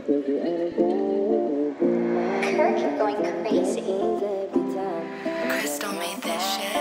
Kirk, you're going crazy. Crystal made this shit.